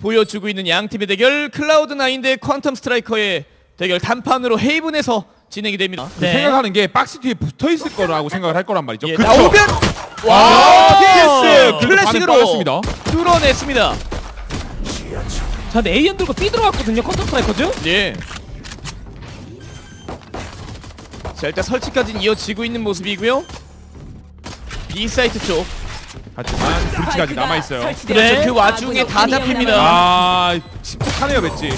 보여주고 있는 양팀의 대결, 클라우드9 대 퀀텀 스트라이커의 대결, 단판으로 헤이븐에서 진행이 됩니다. 네. 생각하는 게 박스 뒤에 붙어있을 거라고 생각을 할 거란 말이죠. 예, 그쵸? 나오면! 와! TS! 클래식으로 뚫어냈습니다. 자, 근데 A연 들고 B 들어갔거든요, 퀀텀 스트라이커죠? 예. 자, 일단 설치까지는 이어지고 있는 모습이고요. B 사이트 쪽. 하지만 브릿지까지 남아있어요. 그렇죠. 그 와중에 다 잡힙니다. 아, 침착하네요, 맷지.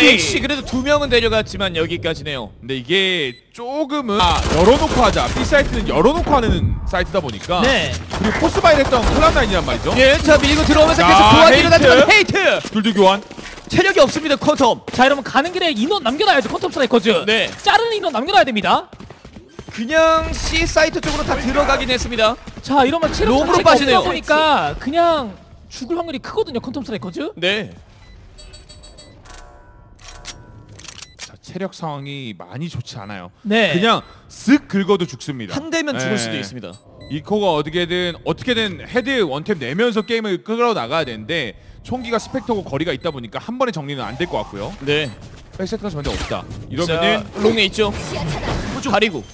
엑시 그래도 두 명은 데려갔지만 여기까지네요. 근데 이게 조금은 열어놓고 하자. B 사이트는 열어놓고 하는 사이트다 보니까. 네. 그리고 포스바이 했던 클라우드9이란 말이죠. 예, 자 밀고 들어오면서 계속 교환이 일어났지만 헤이트! 둘둘 교환. 체력이 없습니다, 퀀텀. 자, 여러분 가는 길에 인원 남겨놔야죠, 퀀텀 스트라이커즈. 네. 자르는 인원 남겨놔야 됩니다. 그냥 C 사이트 쪽으로 다 들어가긴 했습니다. 자, 이러면 체력 자체가 없다 보니까 그냥 죽을 확률이 크거든요, 퀀텀 스트라이커즈. 네. 자, 체력 상황이 많이 좋지 않아요. 네. 그냥 쓱 긁어도 죽습니다. 한 대면 죽을 수도 있습니다. 이코가 어떻게든 헤드 원탭 내면서 게임을 끌어 나가야 되는데 총기가 스펙터고 거리가 있다 보니까 한 번에 정리는 안 될 것 같고요. 네. 백세트가 전혀 없다. 이러면은 롱에 있죠. 가리고.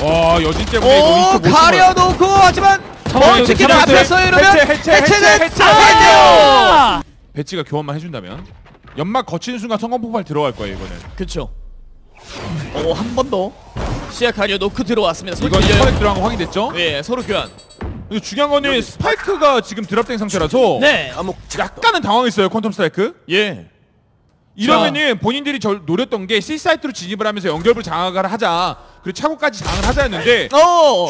와, 여진 때문에 이거 못 가려놓고 하지만 멀치기를 앞에서 이러면 해체는 배치가 교환만 해준다면 연막 거치는 순간 성공 폭발 들어갈 거예요, 이거는. 그쵸. 오, 한 번 더 시야 가려놓고 들어왔습니다. 이건 커넥 들어간 거 확인됐죠? 네, 서로 교환. 중요한 거는 스파이크가 지금 드랍된 상태라서 네, 약간은 당황했어요, 퀀텀 스트라이크. 예. 이러면은 본인들이 노렸던 게 C사이트로 진입을 하면서 연결부를 장악을 하자, 그리고 차고까지 장악을 하자 했는데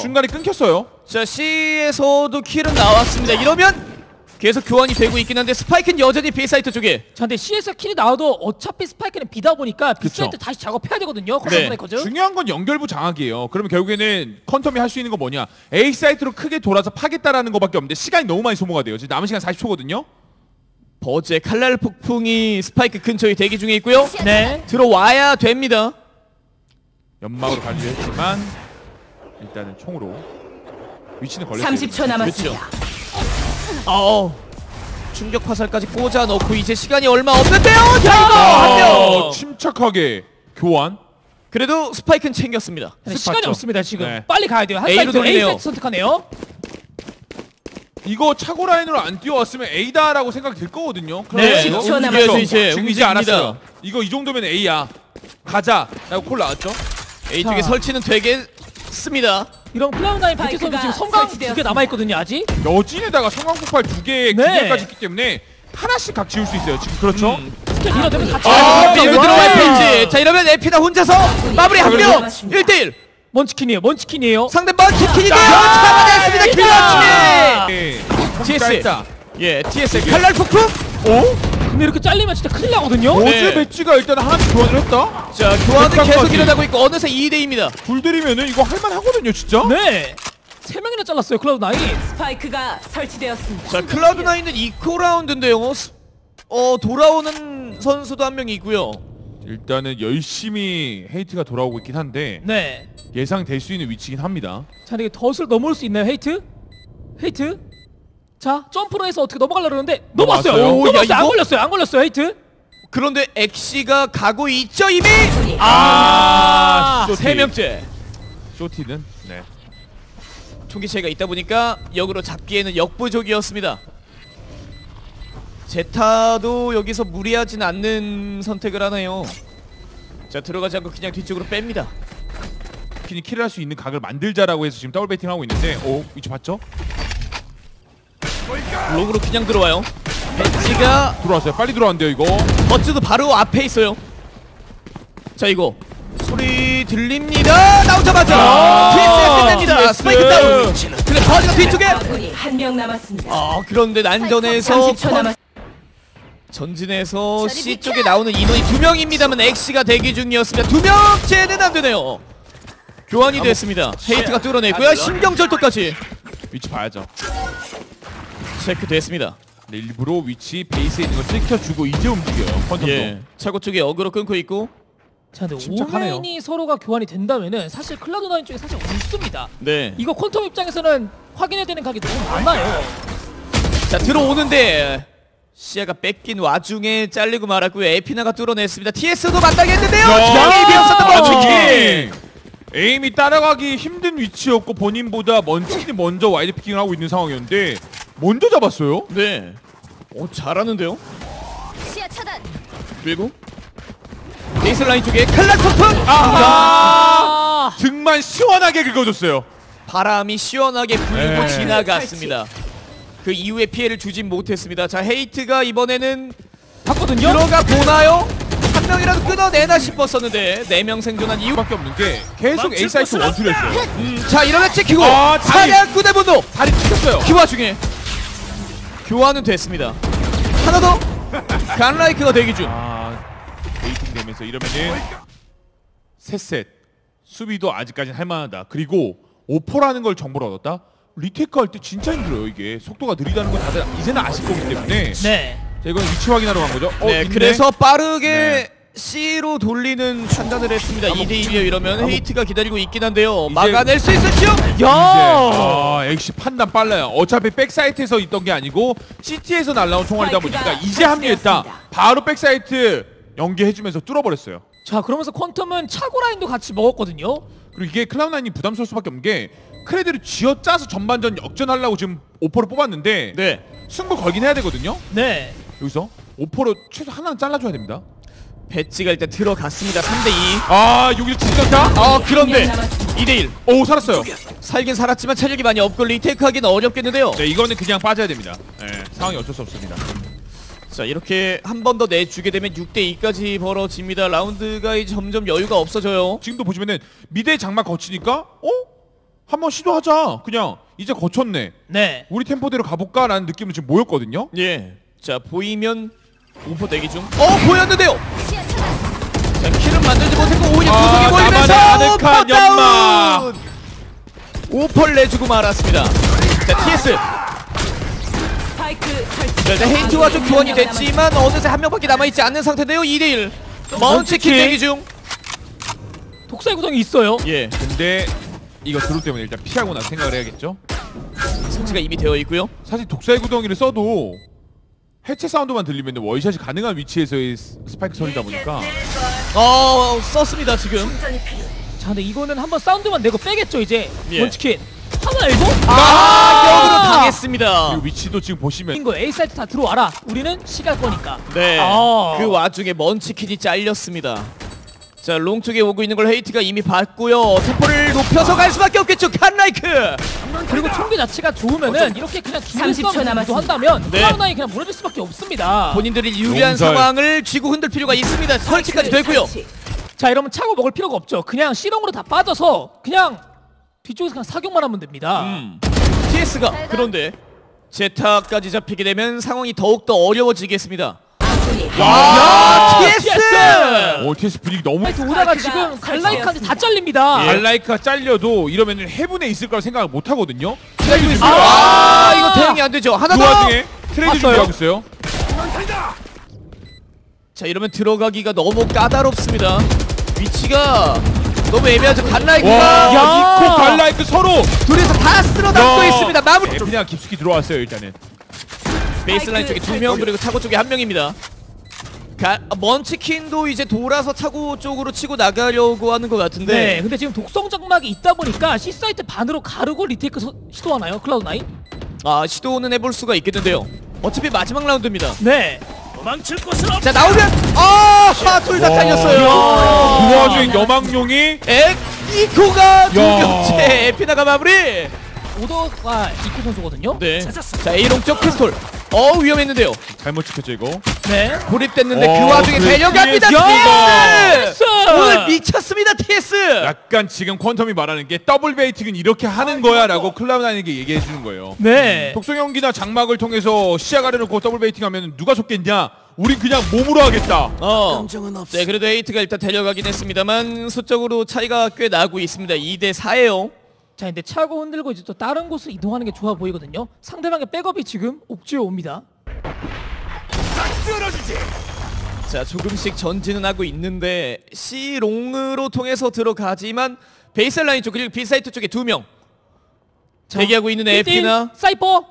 중간에 끊겼어요. 자, C에서도 킬은 나왔습니다. 이러면 계속 교환이 되고 있긴 한데 스파이크는 여전히 B사이트 쪽에. 자, 근데 C에서 킬이 나와도 어차피 스파이크는 B다 보니까 B사이트 다시 작업해야 되거든요. 네. 중요한 건 연결부 장악이에요. 그러면 결국에는 퀀텀이 할 수 있는 건 뭐냐, A사이트로 크게 돌아서 파겠다라는 거밖에 없는데 시간이 너무 많이 소모가 돼요. 지금 남은 시간 40초거든요 버즈의 칼날 폭풍이 스파이크 근처에 대기 중에 있고요. 네. 들어와야 됩니다. 연막으로 가려고 했지만 일단은 총으로 위치는 걸렸어요. 30초 남았습니다. 아오. 충격 화살까지 꽂아 넣고 이제 시간이 얼마 없는데요. 자, 침착하게 교환. 그래도 스파이크는 챙겼습니다. 시간이 없습니다, 지금. 네. 빨리 가야 돼요. 한 A로 돌리네요. A 선택하네요. 이거 차고 라인으로 안 뛰어왔으면 A다라고 생각이 들 거거든요. 네, 10초 남았습니다. 죽이지 않았어요. 이거 이 정도면 A야. 가자. 라고 콜 나왔죠? A 쪽에 설치는 되겠습니다. 이런 클라우드9 배치선수 지금 성광 2개 남아있거든요, 아직? 여진에다가 성광 폭발 2개에 2개까지 있기 때문에 하나씩 각 지울 수 있어요, 지금. 그렇죠? 스킬 밀어내면 같이 밀고 들어갈 페이지. 자, 이러면 에피나 혼자서 마무리 한 명! 1대1! 먼치킨이에요, 먼치킨이에요. 상대 먼치킨이에요. 잡아냈습니다, 김먼치킨. TS. 예, TS의 칼날 폭풍. 오? 근데 이렇게 잘리면 진짜 큰일 나거든요. 어제 배치가 일단 하나씩 교환을 했다. 자, 교환은 계속 일어나고 있고 어느새 2대2입니다. 둘 들이면은 이거 할만하거든요, 진짜. 네. 세 명이나 잘랐어요, 클라우드9. 스파이크가 설치되었습니다. 자, 클라우드9는 2코 라운드인데요. 돌아오는 선수도 한 명 있고요. 일단은 열심히 헤이트가 돌아오고 있긴 한데 네, 예상될 수 있는 위치긴 합니다. 자, 이게 덫을 넘어올 수 있나요, 헤이트? 헤이트? 자, 점프로 해서 어떻게 넘어가려고 하는데 넘어왔어요! 넘어왔어요! 안 걸렸어요! 안 걸렸어요, 헤이트! 그런데 엑시가 가고 있죠, 이미! 세 명째! 쇼티는? 네. 총기 차이가 있다 보니까 역으로 잡기에는 역부족이었습니다. 제타도 여기서 무리하진 않는 선택을 하네요. 자, 들어가지 않고 그냥 뒤쪽으로 뺍니다. 키니 킬을 할 수 있는 각을 만들자라고 해서 지금 더블 베이팅하고 있는데 위치 봤죠? 롱으로 그냥 들어와요. 벤치가 들어왔어요. 빨리 들어왔는데요, 이거. 버즈도 바로 앞에 있어요. 자, 이거 소리 들립니다. 나오자마자 TS에 끝냅니다. 스파이크 다운. 근데 버즈가 뒤쪽에 한 명 남았습니다. 그런데 난전에서 전진해서 C 쪽에 나오는 인원이 2명입니다만 엑시가 대기 중이었습니다. 2명째는 안 되네요. 교환이 됐습니다. 헤이트가 뚫어냈고요. 신경절도까지. 위치 봐야죠. 체크됐습니다. 네, 일부러 위치 베이스에 있는 걸 찍혀주고 이제 움직여요, 퀀텀도. 예. 차고 쪽에 어그로 끊고 있고. 자, 근데 침착하네요. 온라인이 서로가 교환이 된다면은 사실 클라우드9 쪽에 사실 없습니다. 네. 이거 퀀텀 입장에서는 확인해야 되는 각이 너무 많아요. 자, 들어오는데 시야가 뺏긴 와중에 잘리고 말았고요. 에피나가 뚫어냈습니다. TS도 만나겠는데요. 중앙에 비었었던 거죠. 에임이 따라가기 힘든 위치였고 본인보다 먼치킨이 먼저 와이드 피킹을 하고 있는 상황이었는데 먼저 잡았어요? 네. 잘하는데요? 시야 차단. 그리고 베이스라인 쪽에 칼날 터프! 아하! 등만 시원하게 긁어줬어요. 바람이 시원하게 불고 지나갔습니다. 그 이후에 피해를 주진 못했습니다. 자, 헤이트가 이번에는 봤거든요? 들어가 보나요? 한 명이라도 끊어내나 싶었었는데 4명 생존한 이유밖에 없는 게 계속 A 사이트 원투를 했어요. 자, 이러면 찍히고 사냥꾼의 분노! 다리 찍혔어요. 그 와중에 교환은 됐습니다. 하나 더! 갓라이크가 대기 중. 데이팅 되면서 이러면은 셋셋 수비도 아직까지는 할만하다. 그리고 오퍼라는 걸 정보를 얻었다? 리테이크 할 때 진짜 힘들어요. 이게 속도가 느리다는 건 다들 이제는 아실 거기 때문에. 네. 자, 이건 위치 확인하러 간 거죠. 네, 그래서 빠르게 C로 돌리는 판단을 했습니다. 2대1이에요. 이러면 헤이트가 기다리고 있긴 한데요. 막아낼 수 있을지요? 야! 역시 판단 빨라요. 어차피 백사이트에서 있던 게 아니고 CT에서 날라온 총알이다 보니까 이제 합류했다. 바로 백사이트 연계해주면서 뚫어버렸어요. 자, 그러면서 퀀텀은 차고 라인도 같이 먹었거든요. 그리고 이게 클라우드9이 부담스러울 수밖에 없는 게 크레드를 쥐어짜서 전반전 역전하려고 지금 오퍼를 뽑았는데 승부 걸긴 해야 되거든요. 네. 여기서 오퍼로 최소 하나는 잘라줘야 됩니다. 배지가 일단 들어갔습니다. 3대2. 아, 여기서 죽었다? 그런데 2대1. 오, 살았어요. 살긴 살았지만 체력이 많이 없고 리테이크 하긴 어렵겠는데요. 네, 이거는 그냥 빠져야 됩니다. 네, 상황이 어쩔 수 없습니다. 자, 이렇게 한 번 더 내주게 되면 6대2까지 벌어집니다. 라운드가 이제 점점 여유가 없어져요. 지금도 보시면은 미대 장막 거치니까 한번 시도하자. 그냥 이제 거쳤네. 네. 우리 템포대로 가볼까? 라는 느낌으로 지금 모였거든요. 예. 자, 보이면 오퍼 대기 중. 보였는데요. 자, 킬은 만들지 못했고 오히려 구석에 몰리면서 오퍼 다운! 오퍼를 내주고 말았습니다. 자, TS. 자, 일단 헤이트와 좀 교환이 됐지만 어느새 한 명밖에 남아있지 않는 상태인데요. 2대1. 먼치킨 대기 중. 독살 구덩이 있어요. 예. 근데 이거 드롭 때문에 일단 피하고나 생각을 해야겠죠? 성지가 이미 되어 있고요. 사실 독살 구덩이를 써도 해체 사운드만 들리면 원샷이 가능한 위치에서의 스파이크 소리다 보니까 썼습니다 지금. 자, 근데 이거는 한번 사운드만 내고 빼겠죠 이제. 먼치킨 하나 일고? 역으로 당했습니다. 그리고 위치도 지금 보시면 이거 A 사이트 다 들어와라. 우리는 시갈 거니까. 네. 그 와중에 먼치킨이 잘렸습니다. 자, 롱 쪽에 오고 있는 걸 헤이트가 이미 봤고요. 템포를 높여서 갈 수밖에 없겠죠. 칸라이크. 그리고 총기 자체가 좋으면은 이렇게 그냥 기술 싸움도 한다면 클라우드9이 그냥 무너질 수밖에 없습니다. 본인들이 유리한 상황을 쥐고 흔들 필요가 있습니다. 설치까지 됐고요. 자, 이러면 차고 먹을 필요가 없죠. 그냥 C롱으로 다 빠져서 그냥 뒤쪽에서 그냥 사격만 하면 됩니다. TS가 그런데 제타까지 잡히게 되면 상황이 더욱더 어려워지겠습니다. TS! TS 분위기 너무 오다가 지금 갈라이크한테 다 잘립니다. 갈라이크가 잘려도 이러면 헤븐에 있을 거라 생각을 못 하거든요. 이거 대응이 안 되죠. 하나 더! 그 와중에 트레이드 준비하고 있어요. 자, 이러면 들어가기가 너무 까다롭습니다. 위치가 너무 애매하죠. 갈라이크가 니코 갈라이크 서로 둘이서 다 쓸어 담고 있습니다. 마무리! 그냥 깊숙이 들어왔어요 일단은. 베이스라인 쪽에 2명 그리고 차고 쪽에 1명입니다. 먼치킨도 이제 돌아서 차고 쪽으로 치고 나가려고 하는 것 같은데. 네, 근데 지금 독성 장막이 있다 보니까 C사이트 반으로 가르고 리테이크 시도하나요? 클라우드9? 시도는 해볼 수가 있겠는데요. 어차피 마지막 라운드입니다. 네. 도망칠 곳은 없다. 자, 나오면! 둘 다 잘렸어요. 그 와중에 여망용이 이코가 두 겹째. 에피나가 마무리! 오더가 이코 선수거든요? 네. 자, A롱 쪽 피스톨. 위험했는데요. 잘못 지켰죠 이거. 네. 고립됐는데 그 와중에 달려갑니다. TS! 오늘 미쳤습니다 TS! 약간 지금 퀀텀이 말하는 게 더블 베이팅은 이렇게 하는 거야 라고 클라우드9에게 얘기해 주는 거예요. 네. 독성형기나 장막을 통해서 시야 가려놓고 더블 베이팅하면 누가 좋겠냐? 우린 그냥 몸으로 하겠다. 감정은 없어. 네, 그래도 헤이트가 일단 데려가긴 했습니다만 수적으로 차이가 꽤 나고 있습니다. 2대4예요. 자, 근데 차고 흔들고 이제 또 다른 곳으로 이동하는 게 좋아 보이거든요. 상대방의 백업이 지금 옥주에 옵니다. 자, 조금씩 전진은 하고 있는데 C롱으로 통해서 들어가지만 베이스라인 쪽 그리고 B사이트 쪽에 2명 대기하고 있는 에피나 사이퍼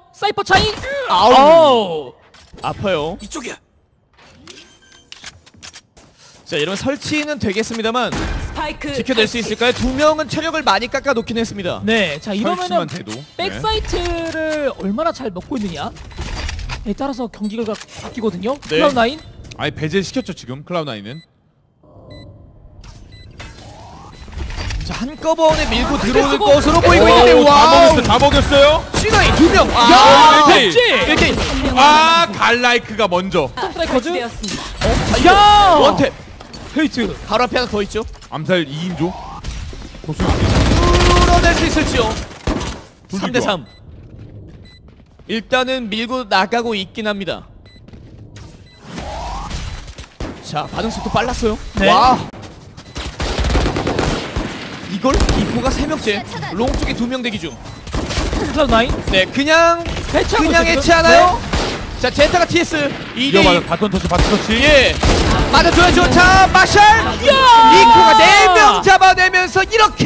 차이. 아우. 아파요. 이쪽이야. 자, 이러면 설치는 되겠습니다만 지켜낼 수 있을까요? 두 명은 체력을 많이 깎아놓긴 했습니다. 네, 자 이러면은 백사이트를 얼마나 잘 먹고 있느냐에 따라서 경기가 바뀌거든요. 네. 클라우드9 아예 배제시켰죠 지금 클라우드9는. 자, 한꺼번에 밀고 들어오는 것으로 보이고 있는데 와우! 다 먹였어요? 시나이 두 명! 야! 1대1! 아, 갈라이크가 먼저! 스트라이커즈? 야! 원탭! 페이트! 바로 앞에 하나 더 있죠? 암살 2인조? 뚫어낼 수 있을지요? 3대3 일단은 밀고 나가고 있긴 합니다. 자, 반응 속도 빨랐어요. 와! 이걸? 이포가 3명째 롱 쪽에 2명 대기 중. 클라우드9 네, 그냥 해체하나요? 네. 자, 제타가 TS 2대2 바톤터치 바톤터치 예. 맞아줘야죠. 자, 마샬 이포가 4명 잡아내면서 이렇게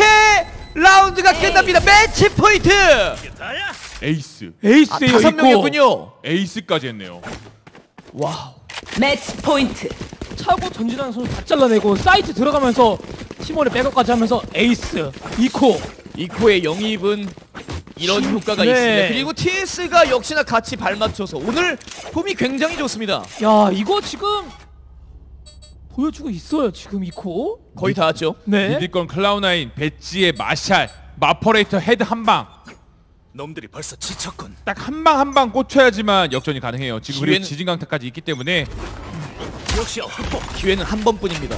라운드가 끝납니다. 매치 포인트 에이스 에이스에요. 5명이었군요. 에이스까지 했네요. 와우. 매치 포인트 차고 전진하는 손을 다 잘라내고 사이트 들어가면서 팀원의 백업까지 하면서 에이스 이코의 영입은 이런 효과가 네. 있습니다. 그리고 TS가 역시나 같이 발맞춰서 오늘 폼이 굉장히 좋습니다. 야, 이거 지금 보여주고 있어요. 지금 이코 거의 다 왔죠. 네. 미들건 클라우드9 배지의 마샬 마퍼레이터 헤드 한방 놈들이 벌써 지쳤군. 딱 한 방 꽂혀야지만 역전이 가능해요. 지금 기회는... 그리고 지진강타까지 있기 때문에 역시 확보. 기회는 한 번뿐입니다.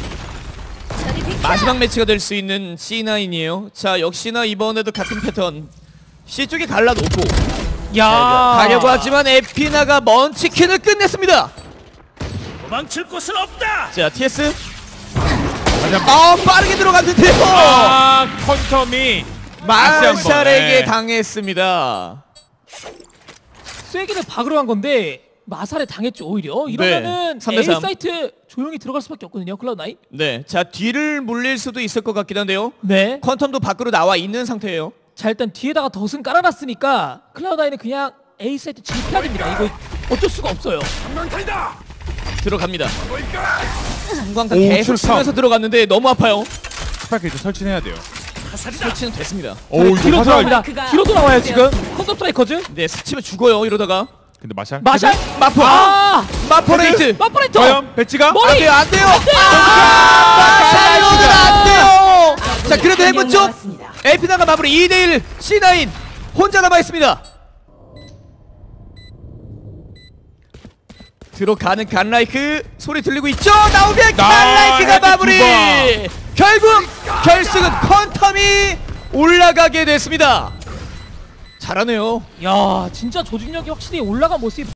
마지막 매치가 될 수 있는 C9이에요. 자, 역시나 이번에도 같은 패턴 C쪽에 갈라놓고 야 가려고 하지만 에피나가 먼 치킨을 끝냈습니다. 도망칠 곳은 없다. 자, TS 빠르게 들어갔는데요. 아, 컨텀이 마샬에게 당했습니다. 쐐기를 박으러 간 건데 마살에 당했죠. 오히려 이러면은 네, A 사이트 조용히 들어갈 수밖에 없거든요. 클라우드9 네, 자 뒤를 물릴 수도 있을 것 같긴 한데요. 네, 퀀텀도 밖으로 나와 있는 상태예요. 자, 일단 뒤에다가 덫은 깔아놨으니까 클라우드9는 그냥 A 사이트 지켜야 됩니다. 이거 어쩔 수가 없어요. 들어갑니다. 상광탄 계속 쓰면서 들어갔는데 너무 아파요. 스파이크 설치해야 돼요. 설치는 됐습니다. 오, 뒤로 돌아옵니다. 뒤로도 나와요 지금. 퀀텀 스트라이커즈 네, 스치면 죽어요 이러다가. 근데 마샬? 마포! 아! 마포레이트! 마포레이트! 과연 배치가? 머리! 안 돼요! 안 돼요! 마샬은 안 돼요! 자, 그래도 해본 쪽! 에피나가 마무리 2대1 C9 혼자 남아있습니다. 들어가는 갓라이크 소리 들리고 있죠? 나오면 갓라이크가 마무리! 결국 결승은 퀀텀이 올라가게 됐습니다. 잘하네요. 야, 진짜 조직력이 확실히 올라간 모습이